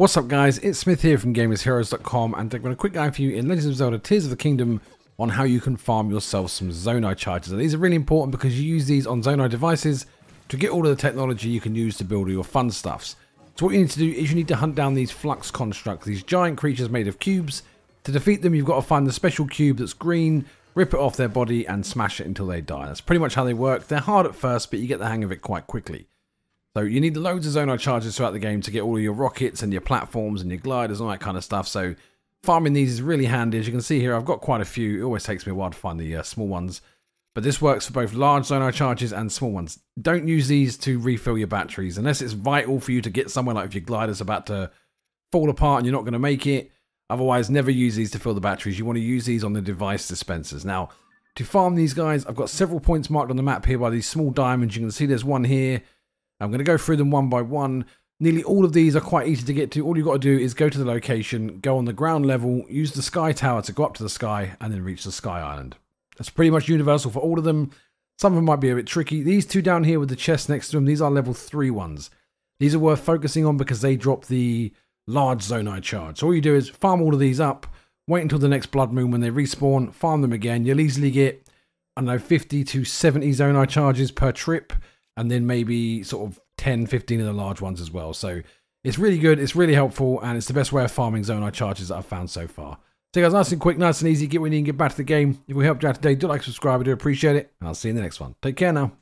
What's up guys, it's Smith here from GamersHeroes.com and I'm doing a quick guide for you in Legend of Zelda Tears of the Kingdom on how you can farm yourself some Zonai Charges. And these are really important because you use these on Zonai Devices to get all of the technology you can use to build all your fun stuffs. So what you need to do is you need to hunt down these flux constructs, these giant creatures made of cubes. To defeat them, you've got to find the special cube that's green, rip it off their body and smash it until they die. That's pretty much how they work. They're hard at first, but you get the hang of it quite quickly. So you need loads of Zonai Charges throughout the game to get all of your rockets and your platforms and your gliders and all that kind of stuff. So farming these is really handy. As you can see here, I've got quite a few. It always takes me a while to find the small ones. But this works for both large Zonai Charges and small ones. Don't use these to refill your batteries unless it's vital for you to get somewhere, like if your glider's about to fall apart and you're not going to make it. Otherwise, never use these to fill the batteries. You want to use these on the device dispensers. Now, to farm these guys, I've got several points marked on the map here by these small diamonds. You can see there's one here. I'm going to go through them one by one. Nearly all of these are quite easy to get to. All you've got to do is go to the location, go on the ground level, use the sky tower to go up to the sky, and then reach the sky island. That's pretty much universal for all of them. Some of them might be a bit tricky. These two down here with the chest next to them, these are level 3 ones. These are worth focusing on because they drop the large Zonai Charge. So all you do is farm all of these up, wait until the next Blood Moon when they respawn, farm them again. You'll easily get, I don't know, 50 to 70 Zonai Charges per trip. And then maybe sort of 10, 15 of the large ones as well. So it's really good, it's really helpful, and it's the best way of farming Zonai Charges that I've found so far. So guys, nice and quick, nice and easy. Get what you need and get back to the game. If we helped you out today, do like, subscribe, I do appreciate it. And I'll see you in the next one. Take care now.